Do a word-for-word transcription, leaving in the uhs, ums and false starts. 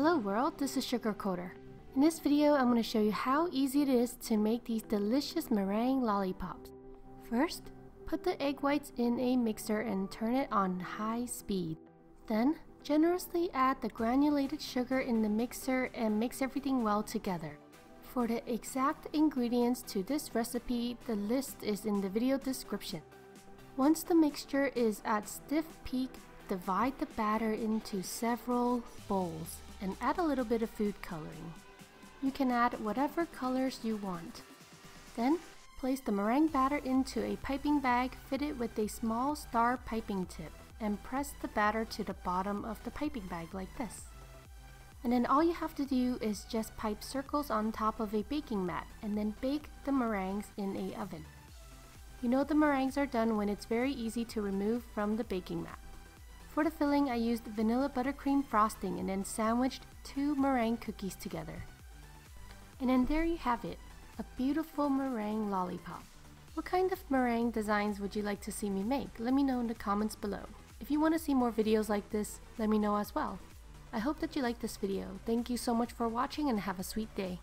Hello world, this is SugarCoder. In this video, I'm going to show you how easy it is to make these delicious meringue lollipops. First, put the egg whites in a mixer and turn it on high speed. Then, generously add the granulated sugar in the mixer and mix everything well together. For the exact ingredients to this recipe, the list is in the video description. Once the mixture is at stiff peak, divide the batter into several bowls and add a little bit of food coloring. You can add whatever colors you want. Then, place the meringue batter into a piping bag, fit it with a small star piping tip, and press the batter to the bottom of the piping bag like this. And then all you have to do is just pipe circles on top of a baking mat and then bake the meringues in an oven. You know the meringues are done when it's very easy to remove from the baking mat. For the filling, I used vanilla buttercream frosting and then sandwiched two meringue cookies together. And then there you have it, a beautiful meringue lollipop. What kind of meringue designs would you like to see me make? Let me know in the comments below. If you want to see more videos like this, let me know as well. I hope that you liked this video. Thank you so much for watching and have a sweet day.